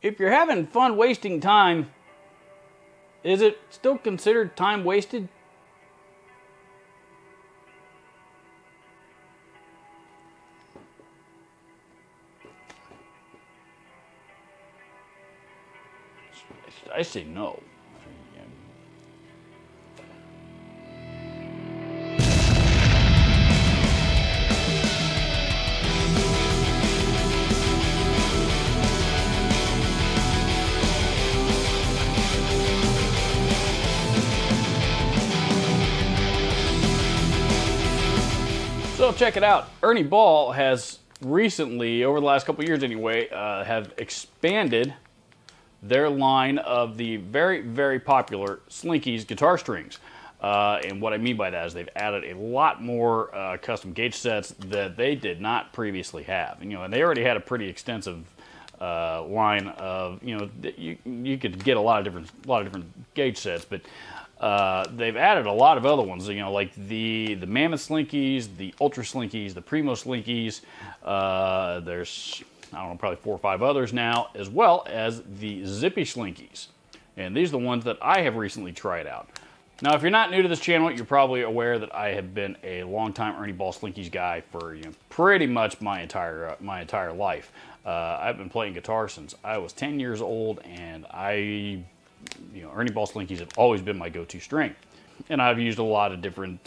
If you're having fun wasting time, is it still considered time wasted? I say no. So check it out. Ernie Ball has recently, over the last couple years anyway, have expanded their line of the very, very popular Slinky's guitar strings. And what I mean by that is they've added a lot more custom gauge sets that they did not previously have. And, you know, and they already had a pretty extensive line of, you know, you could get a lot of different gauge sets, but they've added a lot of other ones, you know, like the Mammoth Slinkies, the Ultra Slinkies, the Primo Slinkies. There's, I don't know, probably 4 or 5 others now, as well as the Zippy Slinkies. And these are the ones that I have recently tried out. Now, if you're not new to this channel, you're probably aware that I have been a longtime Ernie Ball Slinkies guy for, you know, pretty much my entire life. I've been playing guitar since I was 10 years old, and Ernie Ball Slinkies have always been my go-to string. And I've used a lot of different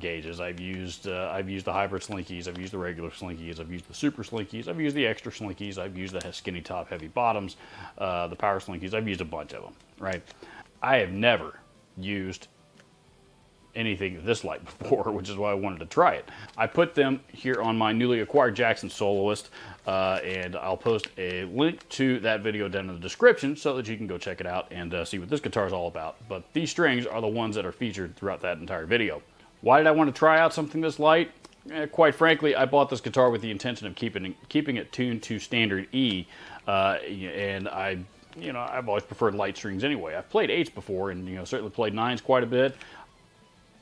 gauges. I've used the hybrid Slinkies. I've used the regular Slinkies. I've used the super Slinkies. I've used the extra Slinkies. I've used the skinny top, heavy bottoms, the power Slinkies. I've used a bunch of them, right? I have never used anything this light before, which is why I wanted to try it. I put them here on my newly acquired Jackson Soloist, and I'll post a link to that video down in the description so that you can go check it out and see what this guitar is all about. But these strings are the ones that are featured throughout that entire video. Why did I want to try out something this light? Quite frankly, I bought this guitar with the intention of keeping it tuned to standard E, and I've always preferred light strings anyway. I've played 8s before, and certainly played 9s quite a bit.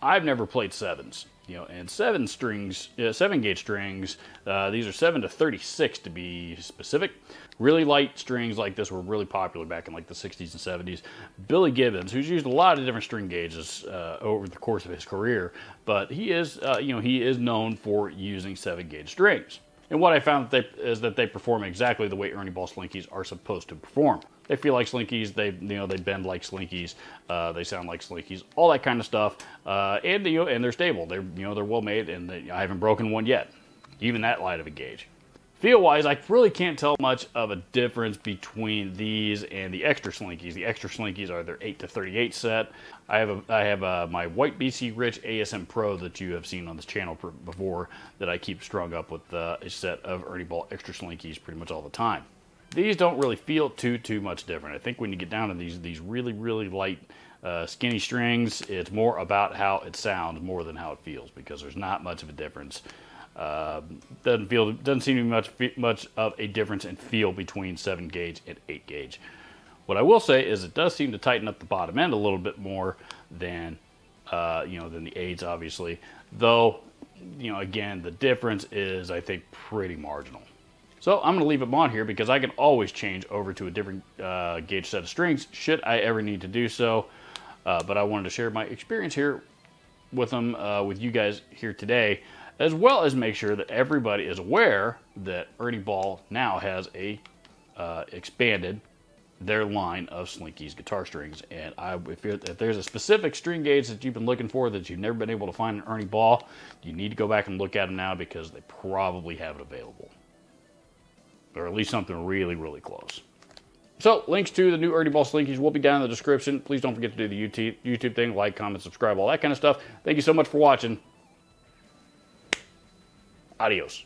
I've never played 7s, and 7 gauge strings, these are 7 to 36 to be specific. Really light strings like this were really popular back in like the 60s and 70s. Billy Gibbons, who's used a lot of different string gauges over the course of his career, but he is, he is known for using 7 gauge strings. And what I found is that they perform exactly the way Ernie Ball Slinkies are supposed to perform. They feel like Slinkies. They bend like Slinkies. They sound like Slinkies. All that kind of stuff. And they're stable. They're well made, and I haven't broken one yet. Even that light of a gauge. Feel wise, I really can't tell much of a difference between these and the extra Slinkies. The extra Slinkies are their 8 to 38 set. I have my white BC Rich ASM Pro that you have seen on this channel before that I keep strung up with a set of Ernie Ball extra Slinkies pretty much all the time. These don't really feel too much different. I think when you get down to these really light skinny strings, it's more about how it sounds more than how it feels, because there's not much of a difference. Doesn't seem to be much of a difference in feel between 7 gauge and 8 gauge. What I will say is it does seem to tighten up the bottom end a little bit more than the 8s, obviously. Though, again, the difference is, I think, pretty marginal. So I'm going to leave them on here because I can always change over to a different gauge set of strings should I ever need to do so. But I wanted to share my experience here with them, with you guys here today, as well as make sure that everybody is aware that Ernie Ball now has expanded their line of Slinky's guitar strings. And if there's a specific string gauge that you've been looking for that you've never been able to find in Ernie Ball, you need to go back and look at them now because they probably have it available, or at least something really close. So, links to the new Ernie Ball Slinkies will be down in the description. Please don't forget to do the YouTube thing, like, comment, subscribe, all that kind of stuff. Thank you so much for watching. Adios.